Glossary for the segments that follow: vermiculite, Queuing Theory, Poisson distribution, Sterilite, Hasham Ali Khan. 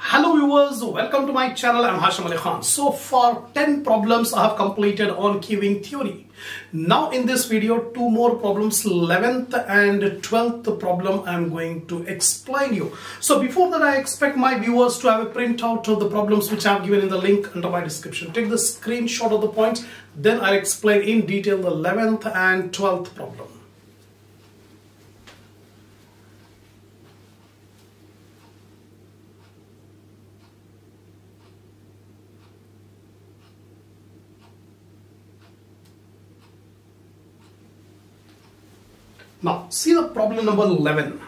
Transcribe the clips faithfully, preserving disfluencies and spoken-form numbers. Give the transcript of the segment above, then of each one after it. Hello viewers, welcome to my channel. I'm Hasham Ali Khan. So far ten problems I have completed on queuing theory. Now in this video two more problems, eleventh and twelfth problem I'm going to explain you. So before that I expect my viewers to have a printout of the problems which I have given in the link under my description. Take the screenshot of the points, then I'll explain in detail the eleventh and twelfth problem. Now, see the problem number eleven.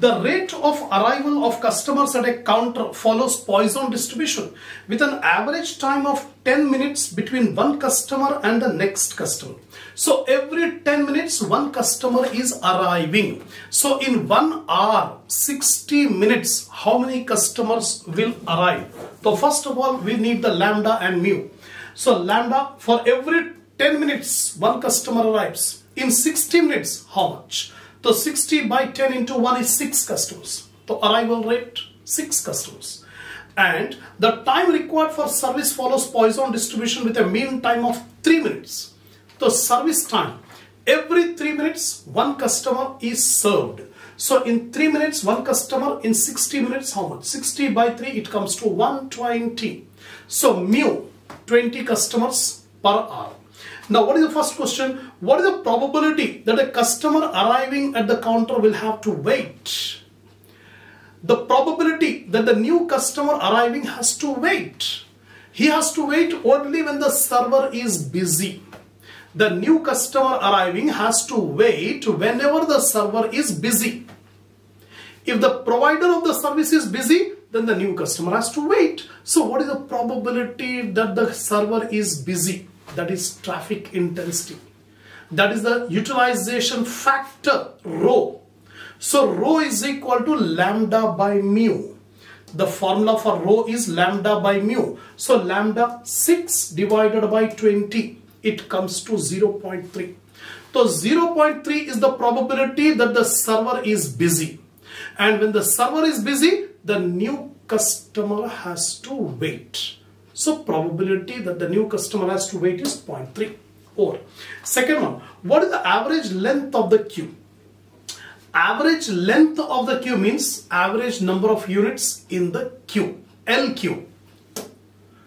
The rate of arrival of customers at a counter follows Poisson distribution with an average time of ten minutes between one customer and the next customer. So, every ten minutes one customer is arriving. So, in one hour, sixty minutes, how many customers will arrive? So, first of all, we need the lambda and mu. So, lambda, for every ten minutes, one customer arrives. In sixty minutes, how much? So sixty by ten into one is six customers. So arrival rate, six customers. And the time required for service follows Poisson distribution with a mean time of three minutes. So service time, every three minutes, one customer is served. So in three minutes, one customer, in sixty minutes, how much? sixty by three, it comes to one hundred twenty. So mu, twenty customers per hour. Now, what is the first question? What is the probability that a customer arriving at the counter will have to wait? The probability that the new customer arriving has to wait. He has to wait only when the server is busy. The new customer arriving has to wait whenever the server is busy. If the provider of the service is busy, then the new customer has to wait. So, what is the probability that the server is busy? That is traffic intensity. That is the utilization factor, rho. So rho is equal to lambda by mu. The formula for rho is lambda by mu. So lambda six divided by twenty. It comes to zero point three. So zero point three is the probability that the server is busy. And when the server is busy, the new customer has to wait. So probability that the new customer has to wait is zero point three. Or second one, what is the average length of the queue? Average length of the queue means average number of units in the queue, L Q.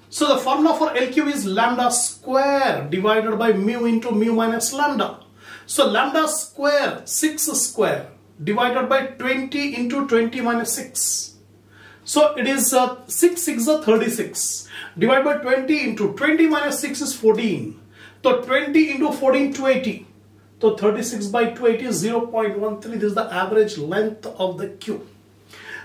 So the formula for L Q is lambda square divided by mu into mu minus lambda. So lambda square, six square divided by twenty into twenty minus six. So it is uh, six sixes are thirty-six, divided by twenty into twenty minus six is fourteen. So twenty into fourteen, twenty. So thirty-six by twenty is zero point one three. This is the average length of the queue.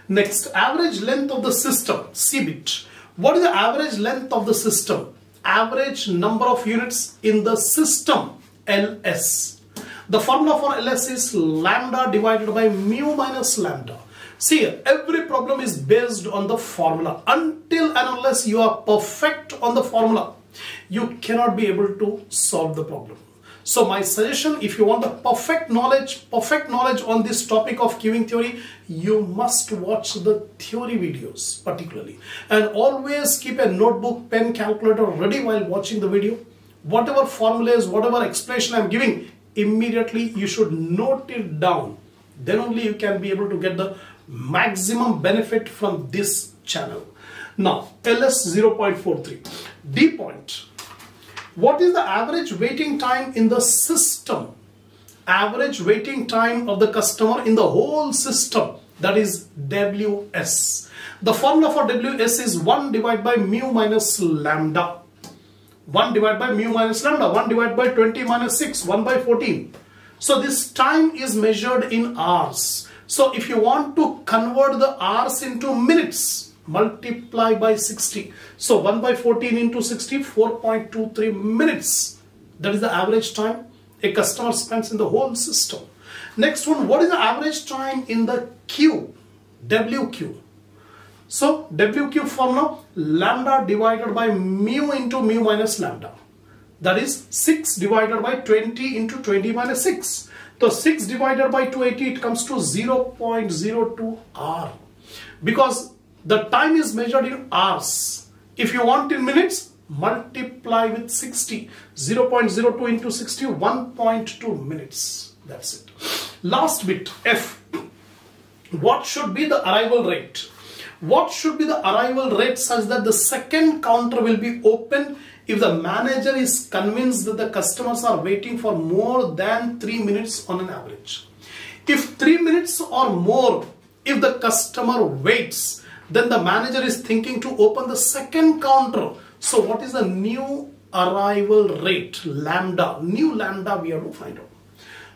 Next, average length of the system, C bit. What is the average length of the system? Average number of units in the system, L S. The formula for L S is lambda divided by mu minus lambda. See, every problem is based on the formula. Until and unless you are perfect on the formula, you cannot be able to solve the problem. So my suggestion, if you want the perfect knowledge, perfect knowledge on this topic of queuing theory, you must watch the theory videos particularly. And always keep a notebook, pen, calculator ready while watching the video. Whatever formulas, whatever explanation I'm giving, immediately you should note it down. Then only you can be able to get the maximum benefit from this channel. Now, L S zero point four three. D point. What is the average waiting time in the system? Average waiting time of the customer in the whole system. That is W S. The formula for W S is one divided by mu minus lambda. one divided by mu minus lambda. one divided by twenty minus six. one by fourteen. So this time is measured in hours. So if you want to convert the hours into minutes, multiply by sixty. So one by fourteen into sixty, four point two three minutes. That is the average time a customer spends in the whole system. Next one, what is the average time in the queue? W Q. So W Q formula, lambda divided by mu into mu minus lambda. That is six divided by twenty into twenty minus six. So six divided by twenty, it comes to zero point zero two R. because the time is measured in hours. If you want in minutes, multiply with sixty. zero point zero two into sixty, one point two minutes. That's it. Last bit, F. What should be the arrival rate? What should be the arrival rate such that the second counter will be open if the manager is convinced that the customers are waiting for more than three minutes on an average? If three minutes or more, if the customer waits, then the manager is thinking to open the second counter. So what is the new arrival rate? Lambda. New lambda we have to find out.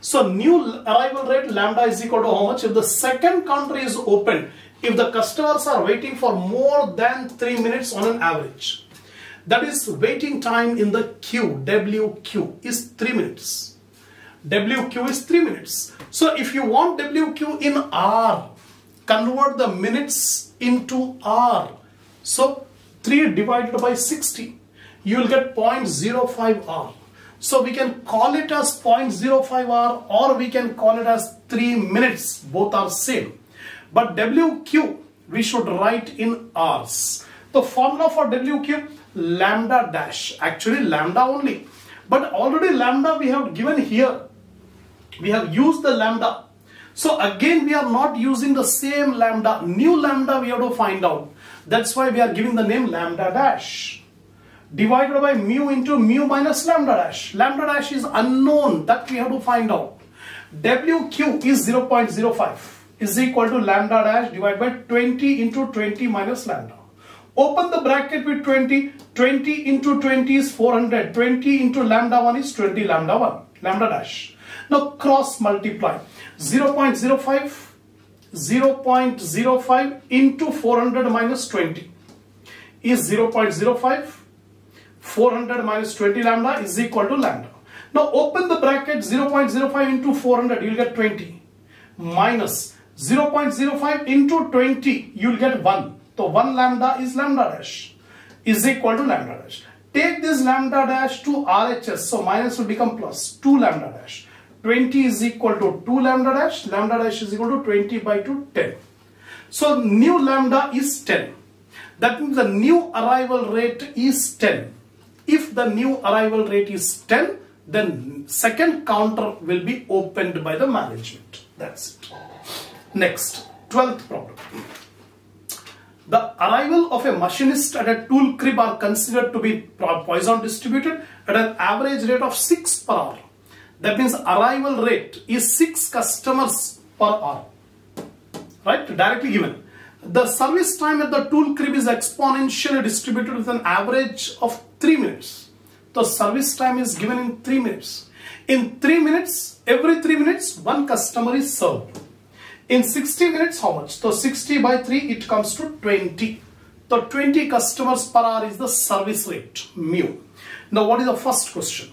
So new arrival rate lambda is equal to how much? If the second counter is open, if the customers are waiting for more than three minutes on an average. That is, waiting time in the queue, W Q, is three minutes. W Q is three minutes. So if you want W Q in R, convert the minutes into R. So three divided by sixty, you will get zero point zero five R. So we can call it as zero point zero five R, or we can call it as three minutes. Both are same. But W Q we should write in Rs. The formula for W Q, lambda dash, actually lambda only. But already lambda we have given here. We have used the lambda. So again we are not using the same lambda. New lambda we have to find out. That's why we are giving the name lambda dash. Divided by mu into mu minus lambda dash. Lambda dash is unknown. That we have to find out. W Q is zero point zero five. Is equal to lambda dash divided by twenty into twenty minus lambda. Open the bracket with twenty. twenty into twenty is four hundred. twenty into lambda one is twenty lambda one. Lambda dash. Now cross multiply. zero point zero five. zero point zero five into four hundred minus twenty is zero point zero five. four hundred minus twenty lambda is equal to lambda. Now open the bracket. zero point zero five into four hundred. You will get twenty. Minus zero point zero five into twenty, you will get one. So one lambda is lambda dash is equal to lambda dash. Take this lambda dash to R H S. So minus will become plus two lambda dash. twenty is equal to two lambda dash. Lambda dash is equal to twenty by two, ten. So new lambda is ten. That means the new arrival rate is ten. If the new arrival rate is ten, then second counter will be opened by the management. That's it. Next, twelfth problem. The arrival of a machinist at a tool crib are considered to be Poisson distributed at an average rate of six per hour. That means arrival rate is six customers per hour. Right? Directly given. The service time at the tool crib is exponentially distributed with an average of three minutes. The service time is given in three minutes. In three minutes, every three minutes, one customer is served. In sixty minutes, how much? So sixty by three, it comes to twenty. So twenty customers per hour is the service rate, mu. Now what is the first question?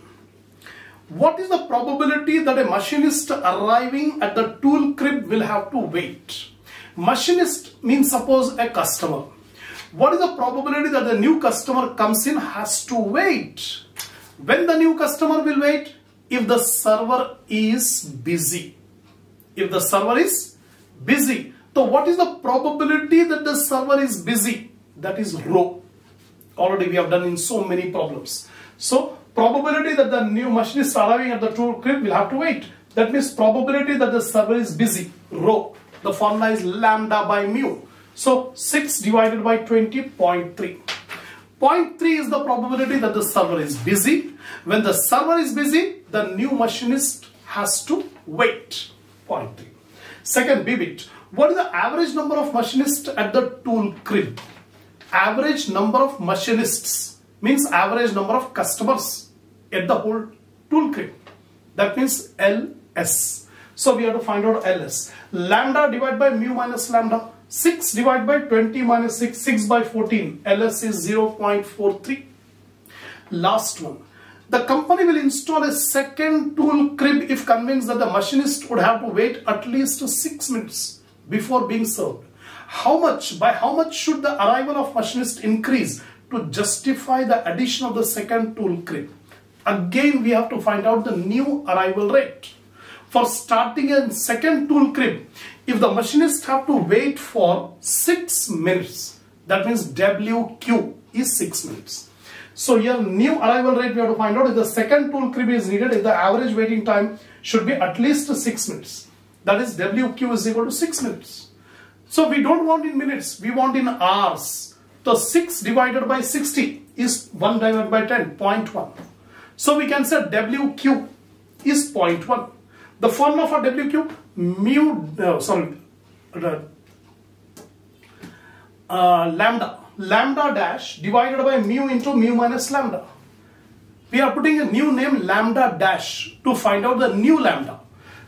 What is the probability that a machinist arriving at the tool crib will have to wait? Machinist means suppose a customer. What is the probability that the new customer comes in has to wait? When the new customer will wait? If the server is busy. If the server is busy. So what is the probability that the server is busy? That is rho. Already we have done in so many problems. So probability that the new machinist arriving at the tool crib will have to wait. That means probability that the server is busy, rho. The formula is lambda by mu. So six divided by twenty, zero point three. zero point three is the probability that the server is busy. When the server is busy, the new machinist has to wait. zero point three. Second, B bit. What is the average number of machinists at the tool crib? Average number of machinists means average number of customers at the whole tool crib. That means L S. So we have to find out L S. Lambda divided by mu minus lambda. six divided by twenty minus six, six by fourteen. L S is zero point four three. Last one. The company will install a second tool crib if convinced that the machinist would have to wait at least six minutes before being served. How much, by how much should the arrival of machinist increase to justify the addition of the second tool crib? Again, we have to find out the new arrival rate. For starting a second tool crib, if the machinists have to wait for six minutes, that means W Q is six minutes. So your new arrival rate we have to find out. If the second tool crib is needed, if the average waiting time should be at least six minutes, that is W Q is equal to six minutes. So we don't want in minutes, we want in hours. So six divided by sixty is one divided by ten, zero point one. So we can say W Q is zero point one. The formula for W Q, mu, uh, sorry, uh, lambda. Lambda dash divided by mu into mu minus lambda. We are putting a new name lambda dash to find out the new lambda.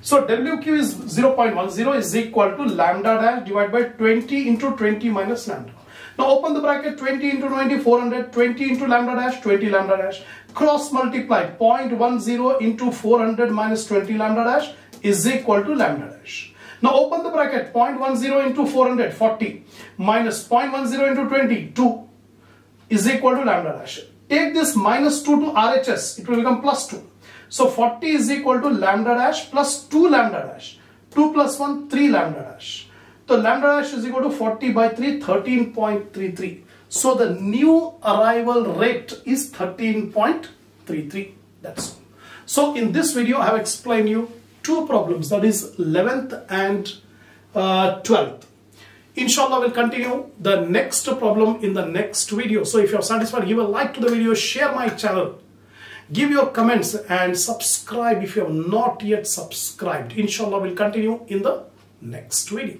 So W Q is zero point one zero is equal to lambda dash divided by twenty into twenty minus lambda. Now open the bracket, twenty into twenty, four hundred, twenty into lambda dash, twenty lambda dash. Cross multiply, zero point one zero into four hundred minus twenty lambda dash is equal to lambda dash. Now open the bracket, zero point one zero into four hundred, forty, minus zero point one zero into twenty, two, is equal to lambda dash. Take this minus two to R H S, it will become plus two. So forty is equal to lambda dash plus two lambda dash. two plus one, three lambda dash. So lambda dash is equal to forty by three, thirteen point three three. So the new arrival rate is thirteen point three three. That's all. So in this video, I have explained you two problems, that is eleventh and uh, twelfth. Inshallah, we'll continue the next problem in the next video. So if you're satisfied, give a like to the video, share my channel, give your comments and subscribe if you have not yet subscribed. Inshallah, we'll continue in the next video.